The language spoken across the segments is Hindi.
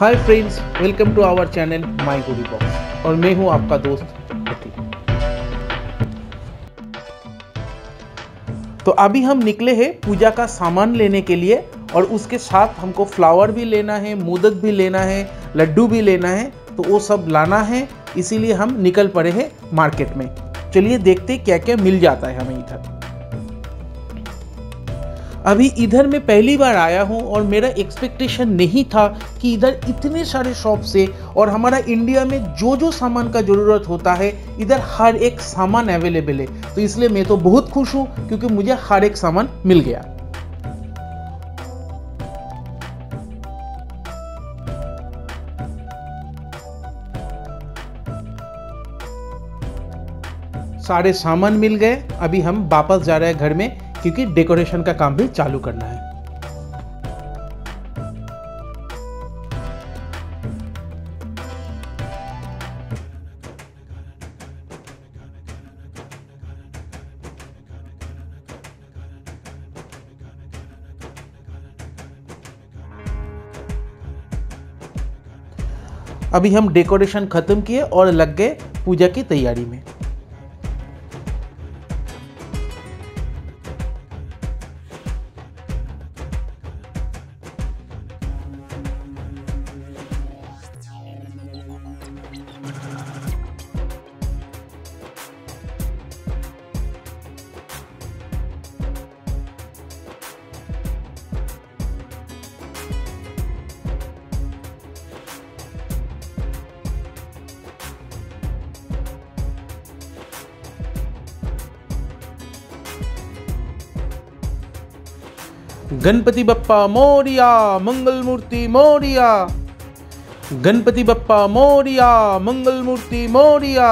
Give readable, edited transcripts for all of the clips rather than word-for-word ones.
Hi friends, welcome to our channel my goody box और मैं हूं आपका दोस्त हटी। तो अभी हम निकले हैं पूजा का सामान लेने के लिए और उसके साथ हमको फ्लावर भी लेना है, मोदक भी लेना है, लड्डू भी लेना है, तो वो सब लाना है, इसीलिए हम निकल पड़े हैं मार्केट में। चलिए देखते क्या क्या मिल जाता है हमें इधर। अभी इधर मैं पहली बार आया हूँ और मेरा एक्सपेक्टेशन नहीं था कि इधर इतने सारे शॉप्स है और हमारा इंडिया में जो जो सामान का ज़रूरत होता है इधर हर एक सामान अवेलेबल है, तो इसलिए मैं तो बहुत खुश हूँ क्योंकि मुझे हर एक सामान मिल गया। सारे सामान मिल गए, अभी हम वापस जा रहे हैं घर में क्योंकि डेकोरेशन का काम भी चालू करना है। अभी हम डेकोरेशन खत्म किए और लग गए पूजा की तैयारी में। गणपति बप्पा मोरिया मंगल मूर्ति मोरिया, गणपति बप्पा मोरिया मंगल मूर्ति मोरिया।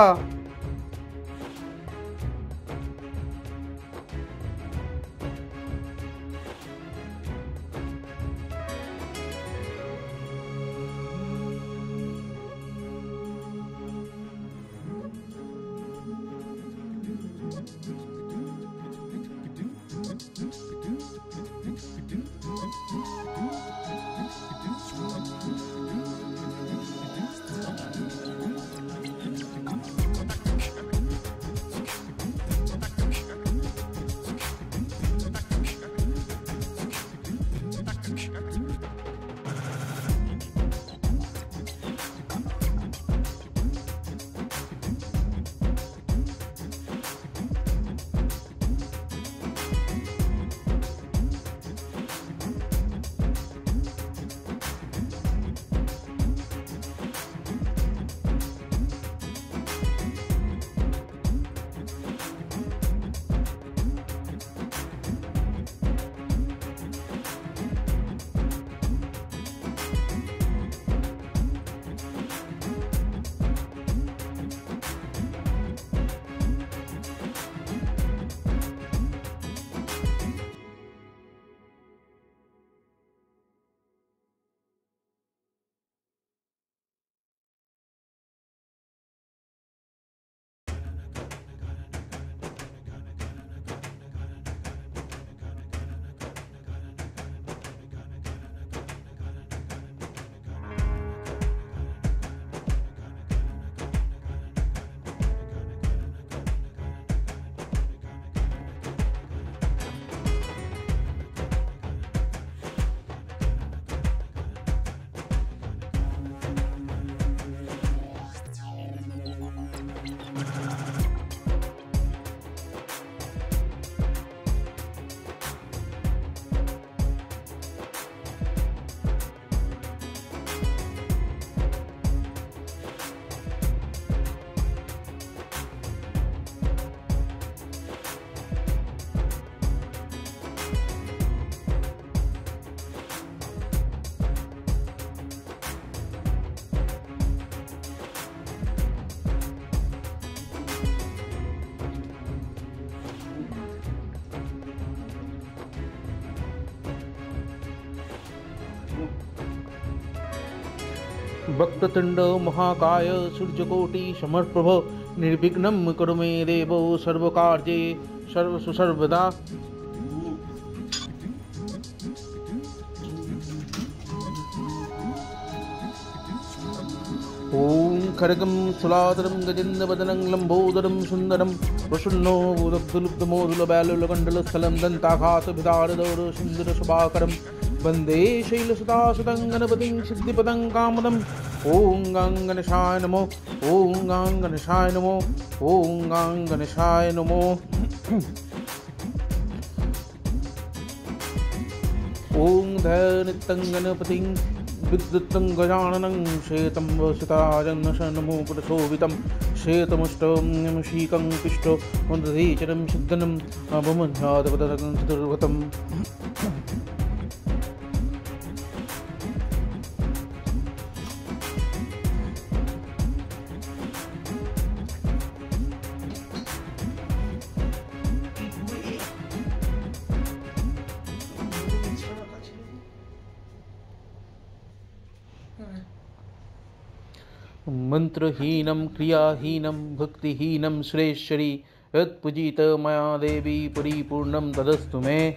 भक्ततुंड महाकाय सूर्यकोटि समर्प्रभ निर्विघ्नं कुरु मे देव सर्वकार्ये सर्वसु सर्वदा। Om Karagam Suladaram Gajendra Badanam Lambodaram Sundaram Vasunno Udabdulubda Modula Balula Gandala Salam Dantakata Vidara Dora Sundara Subakaram Bande Shaila Sutta Sudangana Badin Siddhi Padang Kamadam Om Ganganashaya Namo Om Ganganashaya Namo Om Ganganashaya Namo Om Dhanitanganapating Vidyatam Gajananam Shetam Vasitajan Nashanamo Purasovitam Shetamustam Namshikam Pishto Mandadecharam Siddhanam Abhamanjadavadatam Siddharvatam Mantrahinam Kriyahinam Bhaktihinam Shreshari Yat Pujita Maya Devi Paripurnam Tadastu Me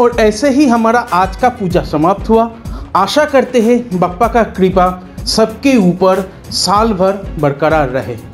और ऐसे ही हमारा आज का पूजा समाप्त हुआ। आशा करते हैं बप्पा का कृपा सबके ऊपर साल भर बरकरार रहे।